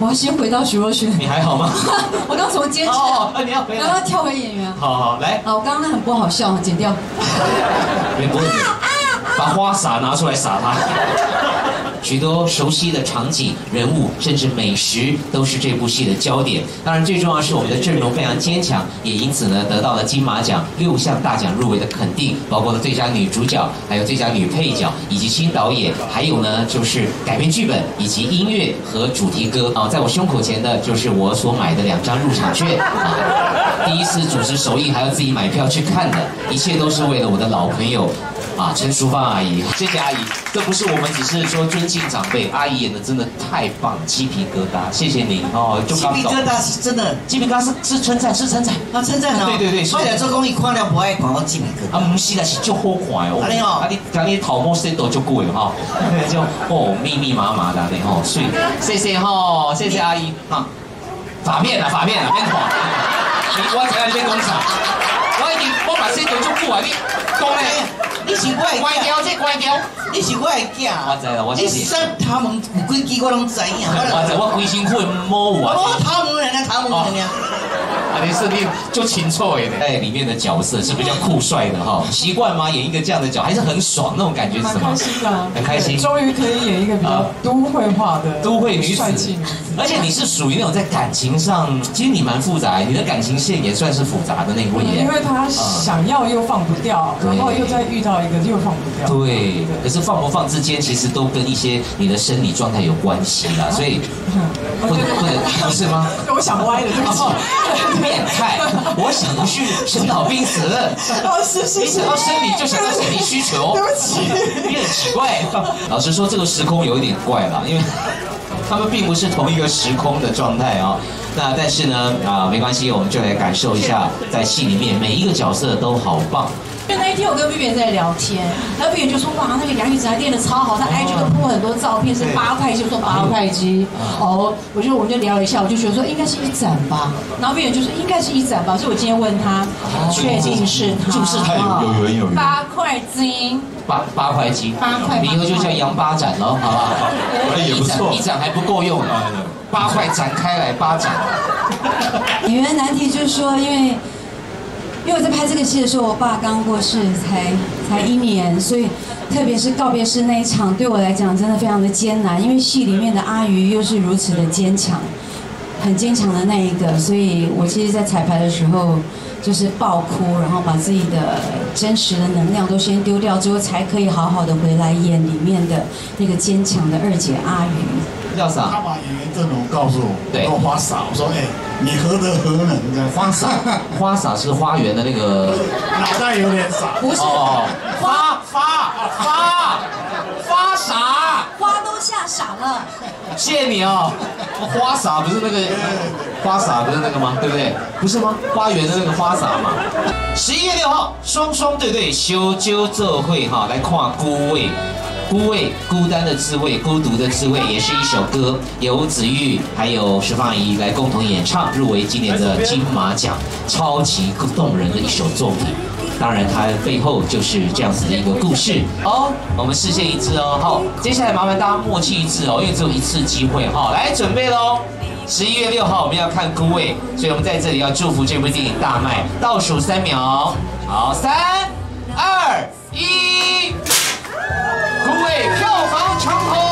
我要先回到徐若瑄。你还好吗？我刚从监制，你要回来，然后跳回演员。好好来。啊，我刚刚那很不好笑，剪掉。没关系，把花洒拿出来洒它。许多熟悉的场景、人物，甚至美食，都是这部戏的焦点。当然，最重要的是我们的阵容非常坚强，也因此呢得到了金马奖6项大奖入围的肯定，包括了最佳女主角，还有最佳女配角，以及新导演，还有呢就是改编剧本，以及音乐和主题歌啊。在我胸口前的就是我所买的2张入场券啊，第一次主持首映还要自己买票去看的，一切都是为了我的老朋友。 啊，陈淑芳阿姨，谢谢阿姨。这不是我们只是说尊敬长辈，阿姨演的真的太棒，鸡皮疙瘩，谢谢您哦。鸡皮疙瘩是真的，鸡皮疙瘩是称赞，是称赞，啊称赞哦。对对对，我来做公益，看了不爱看，我鸡皮疙瘩。啊，不是啦，是足好看哦。啊你哦，啊你讲你头毛洗到足贵哈，就哦密密麻麻的嘞吼，所以谢谢吼，谢谢阿姨啊。发面啦，发面啦，免看。我知你在讲啥，我已经我把洗到足久啊，你讲嘞。 你是我的乖娇，这乖娇，你是我的囝。我知啦，我知。你杀他们有几句我拢知影。我知，我规身躯摸我。摸他们人啊，他们人啊。啊，你是你就清楚的。在里面的角色是比较酷帅的哈，习惯吗？演一个这样的角，还是很爽那种感觉是什么？蛮开心的，很开心。终于可以演一个比较都会化的都会女子，而且你是属于那种在感情上，其实你蛮复杂，你的感情线也算是复杂的那一位。因为他想要又放不掉，然后又在遇到。 一个又放不掉，对，可是放不放之间，其实都跟一些你的生理状态有关系啦，所以不能不是吗？我想歪了，对不起，变态，我想的是生老病死，你想到生理就想到生理需求，对不起，你很奇怪。老实说，这个时空有一点怪啦，因为他们并不是同一个时空的状态啊。 那但是呢，没关系，我们就来感受一下，在戏里面每一个角色都好棒。就那一天，我跟Vivian在聊天，然后Vivian就说：“哇，那个梁玉子她练得超好，她 IG 都铺很多照片，是8块肌，我说8块肌。”哦，我们就聊了一下，我就觉得说应该是1盏吧，然后Vivian就说应该是1盏吧，所以我今天问他，确定是他，就是他有缘有缘。8块肌，8块肌，8块，以后就叫杨八盏喽，好不好？也不错，1盏还不够用。 8块展开来，8盏。演员难题就是说，因为我在拍这个戏的时候，我爸刚过世，才1年，所以特别是告别式那一场，对我来讲真的非常的艰难，因为戏里面的阿鱼又是如此的坚强，很坚强的那一个，所以我其实，在彩排的时候就是爆哭，然后把自己的真实的能量都先丢掉，之后才可以好好的回来演里面的那个坚强的2姐阿鱼。 叫啥？他把演员阵容告诉我，对，我花洒，我说哎，你何德何能的？花洒，花洒是花园的那个，脑袋有点傻，不是，花洒，花都吓傻了。谢谢你哦，花洒不是那个，花洒不是那个吗？对不对？不是吗？花园的那个花洒嘛。11月6号，双对对，小酒做会哈，来看孤味。 孤味，孤单的滋味，孤独的滋味，也是一首歌，由子玉还有石芳阿姨来共同演唱，入围今年的金马奖，超级动人的一首作品。当然，它背后就是这样子的一个故事哦。我们视线一致哦，好，接下来麻烦大家默契一致哦，因为只有1次机会哈、哦，来准备喽。 11月6号我们要看孤味，所以我们在这里要祝福这部电影大卖，倒数3秒，好，3、2、1。 各位，票房长虹。